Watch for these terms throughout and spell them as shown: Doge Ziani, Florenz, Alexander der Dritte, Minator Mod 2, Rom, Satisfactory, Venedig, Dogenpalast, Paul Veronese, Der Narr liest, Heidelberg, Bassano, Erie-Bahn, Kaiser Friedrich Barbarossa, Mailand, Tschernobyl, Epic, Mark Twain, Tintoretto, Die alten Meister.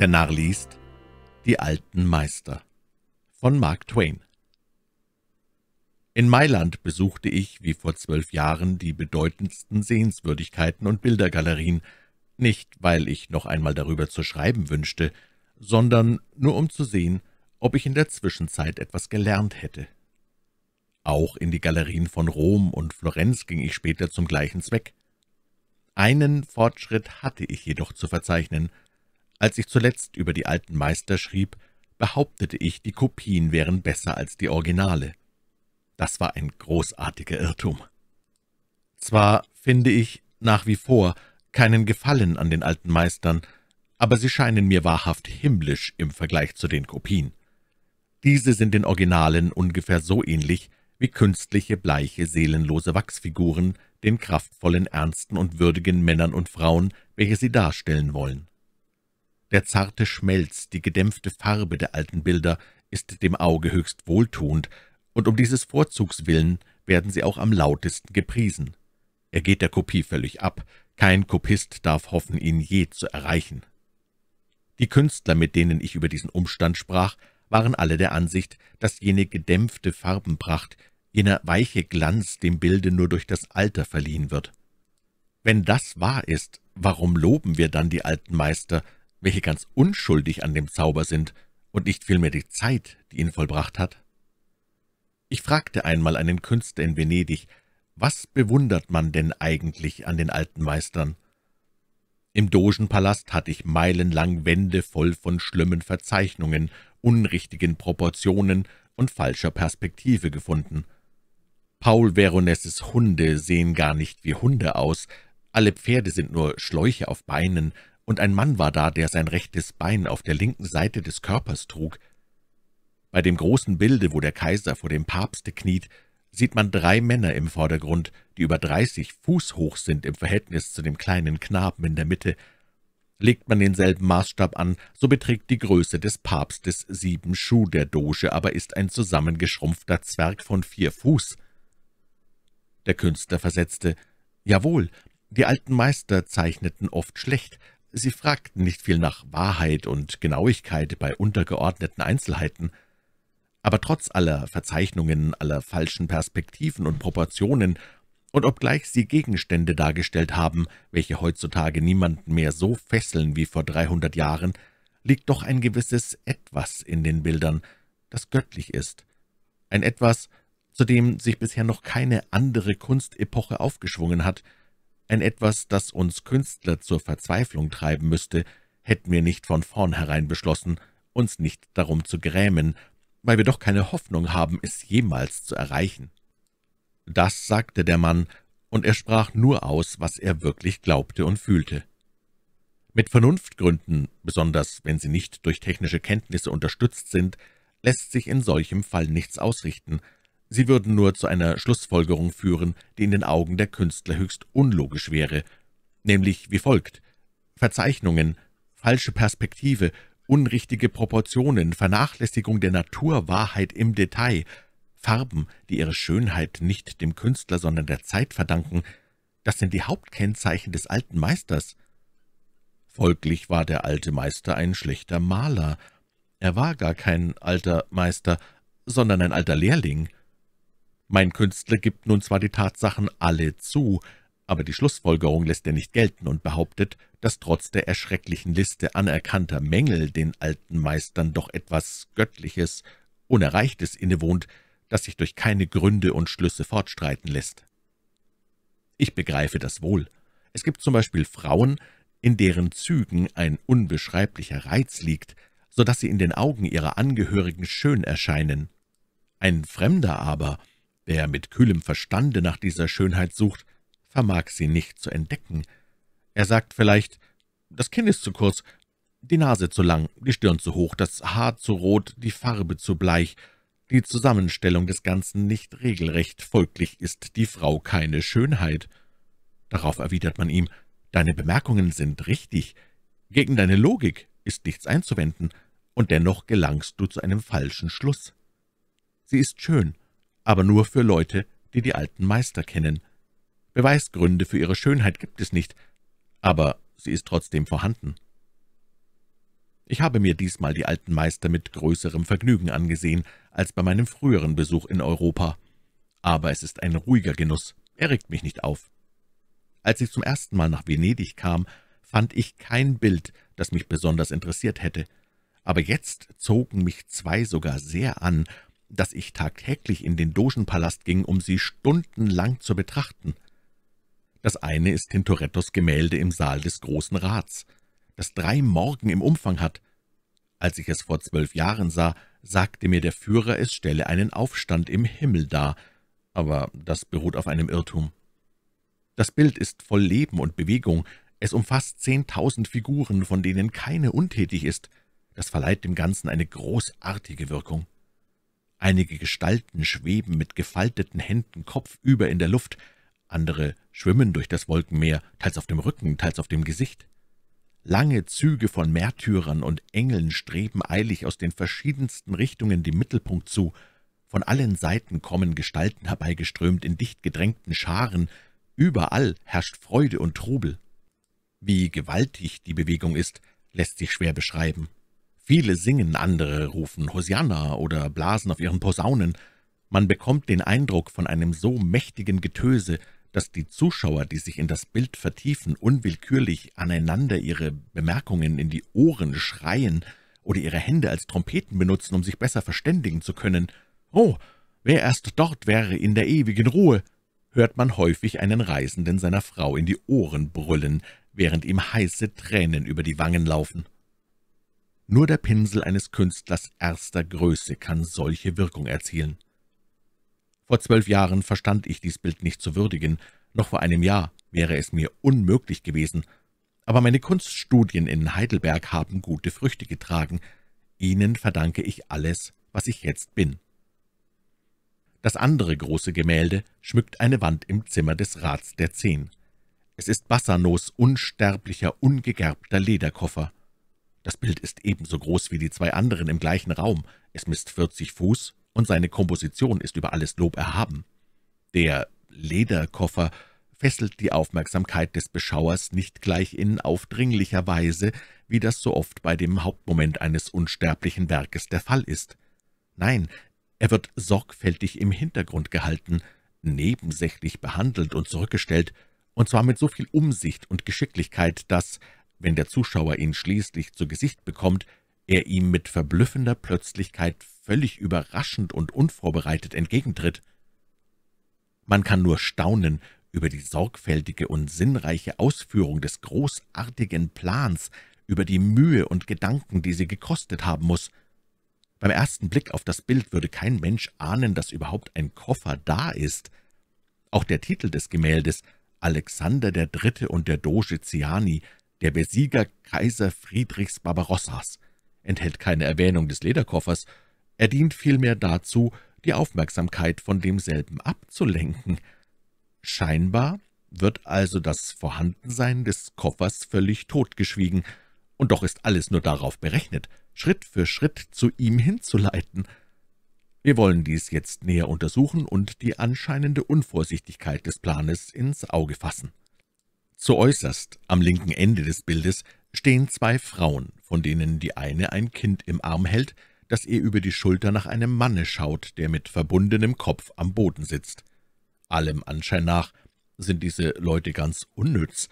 Der Narr liest, Die alten Meister von Mark Twain. In Mailand besuchte ich, wie vor 12 Jahren, die bedeutendsten Sehenswürdigkeiten und Bildergalerien, nicht, weil ich noch einmal darüber zu schreiben wünschte, sondern nur um zu sehen, ob ich in der Zwischenzeit etwas gelernt hätte. Auch in die Galerien von Rom und Florenz ging ich später zum gleichen Zweck. Einen Fortschritt hatte ich jedoch zu verzeichnen. Als ich zuletzt über die alten Meister schrieb, behauptete ich, die Kopien wären besser als die Originale. Das war ein großartiger Irrtum. Zwar finde ich nach wie vor keinen Gefallen an den alten Meistern, aber sie scheinen mir wahrhaft himmlisch im Vergleich zu den Kopien. Diese sind den Originalen ungefähr so ähnlich wie künstliche, bleiche, seelenlose Wachsfiguren den kraftvollen, ernsten und würdigen Männern und Frauen, welche sie darstellen wollen. Der zarte Schmelz, die gedämpfte Farbe der alten Bilder ist dem Auge höchst wohltuend, und um dieses Vorzugs willen werden sie auch am lautesten gepriesen. Er geht der Kopie völlig ab, kein Kopist darf hoffen, ihn je zu erreichen. Die Künstler, mit denen ich über diesen Umstand sprach, waren alle der Ansicht, dass jene gedämpfte Farbenpracht, jener weiche Glanz dem Bilde nur durch das Alter verliehen wird. Wenn das wahr ist, warum loben wir dann die alten Meister, welche ganz unschuldig an dem Zauber sind und nicht vielmehr die Zeit, die ihn vollbracht hat? Ich fragte einmal einen Künstler in Venedig, was bewundert man denn eigentlich an den alten Meistern? Im Dogenpalast hatte ich meilenlang Wände voll von schlimmen Verzeichnungen, unrichtigen Proportionen und falscher Perspektive gefunden. Paul Veroneses Hunde sehen gar nicht wie Hunde aus, alle Pferde sind nur Schläuche auf Beinen, und ein Mann war da, der sein rechtes Bein auf der linken Seite des Körpers trug. Bei dem großen Bilde, wo der Kaiser vor dem Papste kniet, sieht man 3 Männer im Vordergrund, die über 30 Fuß hoch sind im Verhältnis zu dem kleinen Knaben in der Mitte. Legt man denselben Maßstab an, so beträgt die Größe des Papstes 7 Schuh, der Doge aber ist ein zusammengeschrumpfter Zwerg von 4 Fuß. Der Künstler versetzte, »Jawohl, die alten Meister zeichneten oft schlecht. Sie fragten nicht viel nach Wahrheit und Genauigkeit bei untergeordneten Einzelheiten. Aber trotz aller Verzeichnungen, aller falschen Perspektiven und Proportionen, und obgleich sie Gegenstände dargestellt haben, welche heutzutage niemanden mehr so fesseln wie vor 300 Jahren, liegt doch ein gewisses Etwas in den Bildern, das göttlich ist. Ein Etwas, zu dem sich bisher noch keine andere Kunstepoche aufgeschwungen hat. Ein Etwas, das uns Künstler zur Verzweiflung treiben müsste, hätten wir nicht von vornherein beschlossen, uns nicht darum zu grämen, weil wir doch keine Hoffnung haben, es jemals zu erreichen.« Das sagte der Mann, und er sprach nur aus, was er wirklich glaubte und fühlte. Mit Vernunftgründen, besonders wenn sie nicht durch technische Kenntnisse unterstützt sind, lässt sich in solchem Fall nichts ausrichten. Sie würden nur zu einer Schlussfolgerung führen, die in den Augen der Künstler höchst unlogisch wäre, nämlich wie folgt: Verzeichnungen, falsche Perspektive, unrichtige Proportionen, Vernachlässigung der Naturwahrheit im Detail, Farben, die ihre Schönheit nicht dem Künstler, sondern der Zeit verdanken, das sind die Hauptkennzeichen des alten Meisters. Folglich war der alte Meister ein schlechter Maler. Er war gar kein alter Meister, sondern ein alter Lehrling. Mein Künstler gibt nun zwar die Tatsachen alle zu, aber die Schlussfolgerung lässt er nicht gelten und behauptet, dass trotz der erschrecklichen Liste anerkannter Mängel den alten Meistern doch etwas Göttliches, Unerreichtes innewohnt, das sich durch keine Gründe und Schlüsse fortstreiten lässt. Ich begreife das wohl. Es gibt zum Beispiel Frauen, in deren Zügen ein unbeschreiblicher Reiz liegt, so dass sie in den Augen ihrer Angehörigen schön erscheinen. Ein Fremder aber, der mit kühlem Verstande nach dieser Schönheit sucht, vermag sie nicht zu entdecken. Er sagt vielleicht, das Kinn ist zu kurz, die Nase zu lang, die Stirn zu hoch, das Haar zu rot, die Farbe zu bleich, die Zusammenstellung des Ganzen nicht regelrecht, folglich ist die Frau keine Schönheit. Darauf erwidert man ihm, deine Bemerkungen sind richtig, gegen deine Logik ist nichts einzuwenden, und dennoch gelangst du zu einem falschen Schluss. Sie ist schön, aber nur für Leute, die die alten Meister kennen. Beweisgründe für ihre Schönheit gibt es nicht, aber sie ist trotzdem vorhanden. Ich habe mir diesmal die alten Meister mit größerem Vergnügen angesehen als bei meinem früheren Besuch in Europa. Aber es ist ein ruhiger Genuss, er regt mich nicht auf. Als ich zum ersten Mal nach Venedig kam, fand ich kein Bild, das mich besonders interessiert hätte. Aber jetzt zogen mich zwei sogar sehr an, dass ich tagtäglich in den Dogenpalast ging, um sie stundenlang zu betrachten. Das eine ist Tintorettos Gemälde im Saal des Großen Rats, das 3 Morgen im Umfang hat. Als ich es vor 12 Jahren sah, sagte mir der Führer, es stelle einen Aufstand im Himmel dar, aber das beruht auf einem Irrtum. Das Bild ist voll Leben und Bewegung, es umfasst 10.000 Figuren, von denen keine untätig ist. Das verleiht dem Ganzen eine großartige Wirkung. Einige Gestalten schweben mit gefalteten Händen kopfüber in der Luft, andere schwimmen durch das Wolkenmeer, teils auf dem Rücken, teils auf dem Gesicht. Lange Züge von Märtyrern und Engeln streben eilig aus den verschiedensten Richtungen dem Mittelpunkt zu. Von allen Seiten kommen Gestalten herbeigeströmt in dicht gedrängten Scharen. Überall herrscht Freude und Trubel. Wie gewaltig die Bewegung ist, lässt sich schwer beschreiben. Viele singen, andere rufen Hosianna oder blasen auf ihren Posaunen. Man bekommt den Eindruck von einem so mächtigen Getöse, dass die Zuschauer, die sich in das Bild vertiefen, unwillkürlich aneinander ihre Bemerkungen in die Ohren schreien oder ihre Hände als Trompeten benutzen, um sich besser verständigen zu können. »Oh, wer erst dort wäre in der ewigen Ruhe«, hört man häufig einen Reisenden seiner Frau in die Ohren brüllen, während ihm heiße Tränen über die Wangen laufen. Nur der Pinsel eines Künstlers erster Größe kann solche Wirkung erzielen. Vor 12 Jahren verstand ich dies Bild nicht zu würdigen, noch vor einem Jahr wäre es mir unmöglich gewesen, aber meine Kunststudien in Heidelberg haben gute Früchte getragen. Ihnen verdanke ich alles, was ich jetzt bin. Das andere große Gemälde schmückt eine Wand im Zimmer des Rats der 10. Es ist Bassanos unsterblicher, ungegerbter Lederkoffer. Das Bild ist ebenso groß wie die 2 anderen im gleichen Raum, es misst 40 Fuß, und seine Komposition ist über alles Lob erhaben. Der Lederkoffer fesselt die Aufmerksamkeit des Beschauers nicht gleich in aufdringlicher Weise, wie das so oft bei dem Hauptmoment eines unsterblichen Werkes der Fall ist. Nein, er wird sorgfältig im Hintergrund gehalten, nebensächlich behandelt und zurückgestellt, und zwar mit so viel Umsicht und Geschicklichkeit, dass, wenn der Zuschauer ihn schließlich zu Gesicht bekommt, er ihm mit verblüffender Plötzlichkeit völlig überraschend und unvorbereitet entgegentritt. Man kann nur staunen über die sorgfältige und sinnreiche Ausführung des großartigen Plans, über die Mühe und Gedanken, die sie gekostet haben muss. Beim ersten Blick auf das Bild würde kein Mensch ahnen, dass überhaupt ein Koffer da ist. Auch der Titel des Gemäldes, »Alexander der Dritte und der Doge Ziani«, der Besieger Kaiser Friedrichs Barbarossas, enthält keine Erwähnung des Lederkoffers, er dient vielmehr dazu, die Aufmerksamkeit von demselben abzulenken. Scheinbar wird also das Vorhandensein des Koffers völlig totgeschwiegen, und doch ist alles nur darauf berechnet, Schritt für Schritt zu ihm hinzuleiten. Wir wollen dies jetzt näher untersuchen und die anscheinende Unvorsichtigkeit des Planes ins Auge fassen. Zuäußerst, am linken Ende des Bildes, stehen 2 Frauen, von denen die eine ein Kind im Arm hält, das ihr über die Schulter nach einem Manne schaut, der mit verbundenem Kopf am Boden sitzt. Allem Anschein nach sind diese Leute ganz unnütz,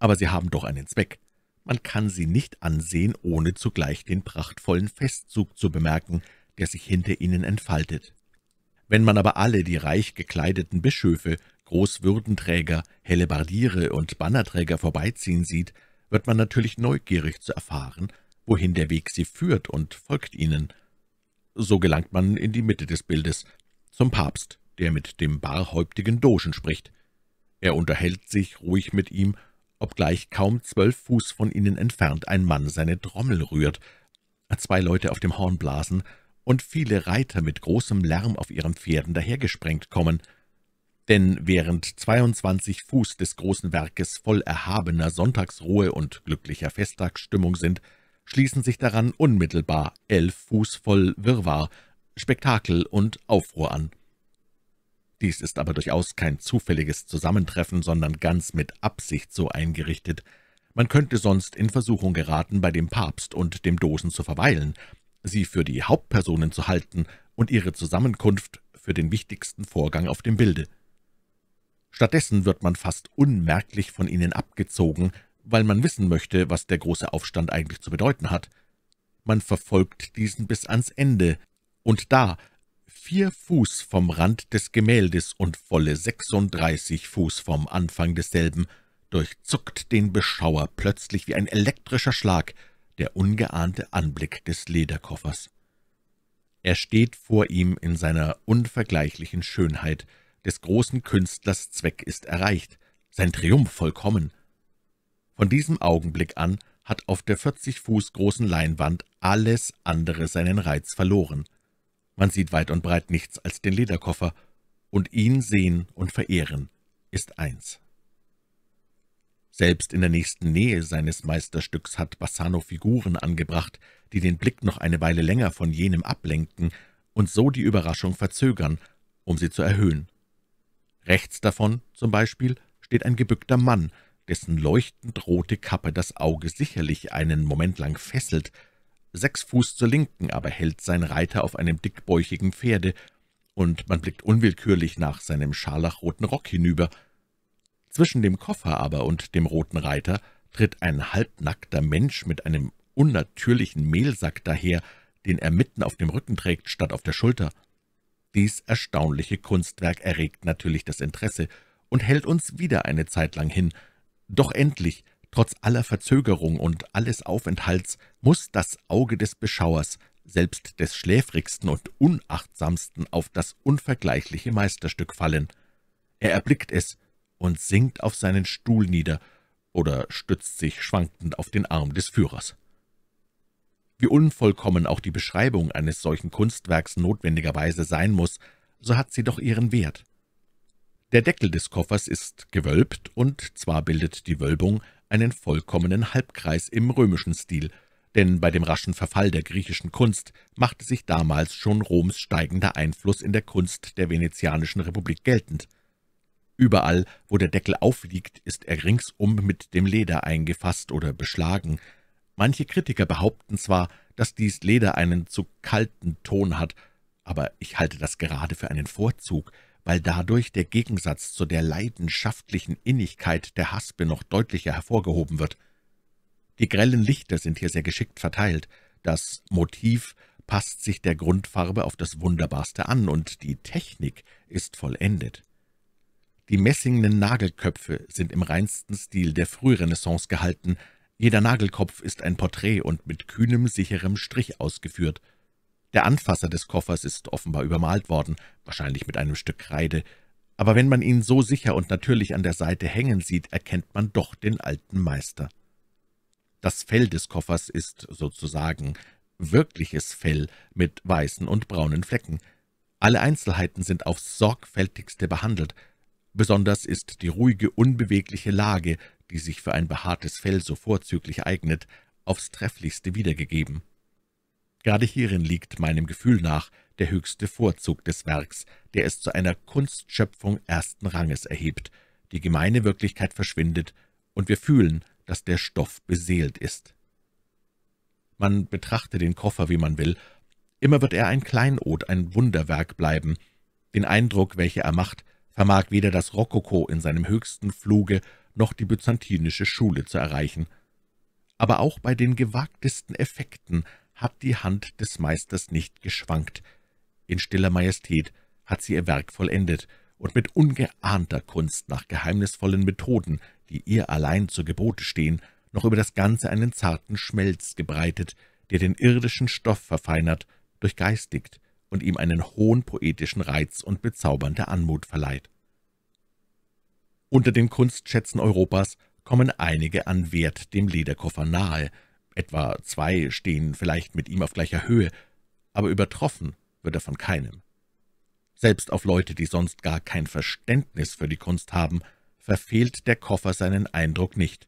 aber sie haben doch einen Zweck. Man kann sie nicht ansehen, ohne zugleich den prachtvollen Festzug zu bemerken, der sich hinter ihnen entfaltet. Wenn man aber alle die reich gekleideten Bischöfe, Großwürdenträger, Hellebardiere und Bannerträger vorbeiziehen sieht, wird man natürlich neugierig zu erfahren, wohin der Weg sie führt, und folgt ihnen. So gelangt man in die Mitte des Bildes, zum Papst, der mit dem barhäuptigen Dogen spricht. Er unterhält sich ruhig mit ihm, obgleich kaum 12 Fuß von ihnen entfernt ein Mann seine Trommel rührt, 2 Leute auf dem Horn blasen und viele Reiter mit großem Lärm auf ihren Pferden dahergesprengt kommen. Denn während 22 Fuß des großen Werkes voll erhabener Sonntagsruhe und glücklicher Festtagsstimmung sind, schließen sich daran unmittelbar 11 Fuß voll Wirrwarr, Spektakel und Aufruhr an. Dies ist aber durchaus kein zufälliges Zusammentreffen, sondern ganz mit Absicht so eingerichtet. Man könnte sonst in Versuchung geraten, bei dem Papst und dem Dogen zu verweilen, sie für die Hauptpersonen zu halten und ihre Zusammenkunft für den wichtigsten Vorgang auf dem Bilde. Stattdessen wird man fast unmerklich von ihnen abgezogen, weil man wissen möchte, was der große Aufstand eigentlich zu bedeuten hat. Man verfolgt diesen bis ans Ende, und da, 4 Fuß vom Rand des Gemäldes und volle 36 Fuß vom Anfang desselben, durchzuckt den Beschauer plötzlich wie ein elektrischer Schlag der ungeahnte Anblick des Lederkoffers. Er steht vor ihm in seiner unvergleichlichen Schönheit. Des großen Künstlers Zweck ist erreicht, sein Triumph vollkommen. Von diesem Augenblick an hat auf der 40 Fuß großen Leinwand alles andere seinen Reiz verloren. Man sieht weit und breit nichts als den Lederkoffer, und ihn sehen und verehren ist eins. Selbst in der nächsten Nähe seines Meisterstücks hat Bassano Figuren angebracht, die den Blick noch eine Weile länger von jenem ablenken und so die Überraschung verzögern, um sie zu erhöhen. Rechts davon zum Beispiel steht ein gebückter Mann, dessen leuchtend rote Kappe das Auge sicherlich einen Moment lang fesselt. 6 Fuß zur Linken aber hält sein Reiter auf einem dickbäuchigen Pferde, und man blickt unwillkürlich nach seinem scharlachroten Rock hinüber. Zwischen dem Koffer aber und dem roten Reiter tritt ein halbnackter Mensch mit einem unnatürlichen Mehlsack daher, den er mitten auf dem Rücken trägt statt auf der Schulter. Dies erstaunliche Kunstwerk erregt natürlich das Interesse und hält uns wieder eine Zeit lang hin. Doch endlich, trotz aller Verzögerung und alles Aufenthalts, muss das Auge des Beschauers, selbst des schläfrigsten und unachtsamsten, auf das unvergleichliche Meisterstück fallen. Er erblickt es und sinkt auf seinen Stuhl nieder oder stützt sich schwankend auf den Arm des Führers. Wie unvollkommen auch die Beschreibung eines solchen Kunstwerks notwendigerweise sein muss, so hat sie doch ihren Wert. Der Deckel des Koffers ist gewölbt, und zwar bildet die Wölbung einen vollkommenen Halbkreis im römischen Stil, denn bei dem raschen Verfall der griechischen Kunst machte sich damals schon Roms steigender Einfluss in der Kunst der Venezianischen Republik geltend. Überall, wo der Deckel aufliegt, ist er ringsum mit dem Leder eingefasst oder beschlagen. Manche Kritiker behaupten zwar, dass dies Leder einen zu kalten Ton hat, aber ich halte das gerade für einen Vorzug, weil dadurch der Gegensatz zu der leidenschaftlichen Innigkeit der Haspe noch deutlicher hervorgehoben wird. Die grellen Lichter sind hier sehr geschickt verteilt, das Motiv passt sich der Grundfarbe auf das Wunderbarste an, und die Technik ist vollendet. Die messingenen Nagelköpfe sind im reinsten Stil der Frührenaissance gehalten, jeder Nagelkopf ist ein Porträt und mit kühnem, sicherem Strich ausgeführt. Der Anfasser des Koffers ist offenbar übermalt worden, wahrscheinlich mit einem Stück Kreide, aber wenn man ihn so sicher und natürlich an der Seite hängen sieht, erkennt man doch den alten Meister. Das Fell des Koffers ist sozusagen wirkliches Fell mit weißen und braunen Flecken. Alle Einzelheiten sind aufs Sorgfältigste behandelt. Besonders ist die ruhige, unbewegliche Lage, die sich für ein behaartes Fell so vorzüglich eignet, aufs Trefflichste wiedergegeben. Gerade hierin liegt meinem Gefühl nach der höchste Vorzug des Werks, der es zu einer Kunstschöpfung ersten Ranges erhebt, die gemeine Wirklichkeit verschwindet, und wir fühlen, dass der Stoff beseelt ist. Man betrachte den Koffer, wie man will, immer wird er ein Kleinod, ein Wunderwerk bleiben. Den Eindruck, welcher er macht, vermag weder das Rokoko in seinem höchsten Fluge noch die byzantinische Schule zu erreichen. Aber auch bei den gewagtesten Effekten hat die Hand des Meisters nicht geschwankt. In stiller Majestät hat sie ihr Werk vollendet und mit ungeahnter Kunst nach geheimnisvollen Methoden, die ihr allein zu Gebote stehen, noch über das Ganze einen zarten Schmelz gebreitet, der den irdischen Stoff verfeinert, durchgeistigt und ihm einen hohen poetischen Reiz und bezaubernde Anmut verleiht. Unter den Kunstschätzen Europas kommen einige an Wert dem Lederkoffer nahe, etwa 2 stehen vielleicht mit ihm auf gleicher Höhe, aber übertroffen wird er von keinem. Selbst auf Leute, die sonst gar kein Verständnis für die Kunst haben, verfehlt der Koffer seinen Eindruck nicht.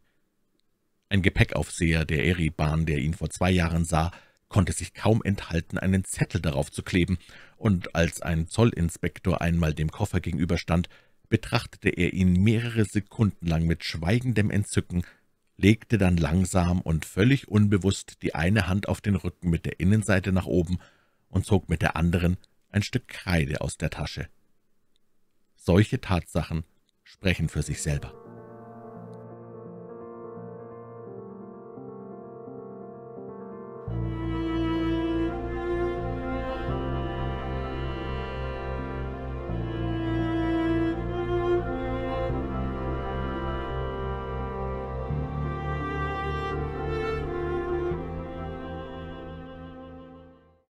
Ein Gepäckaufseher der Erie-Bahn, der ihn vor 2 Jahren sah, konnte sich kaum enthalten, einen Zettel darauf zu kleben, und als ein Zollinspektor einmal dem Koffer gegenüberstand, betrachtete er ihn mehrere Sekunden lang mit schweigendem Entzücken, legte dann langsam und völlig unbewusst die eine Hand auf den Rücken mit der Innenseite nach oben und zog mit der anderen ein Stück Kreide aus der Tasche. Solche Tatsachen sprechen für sich selber.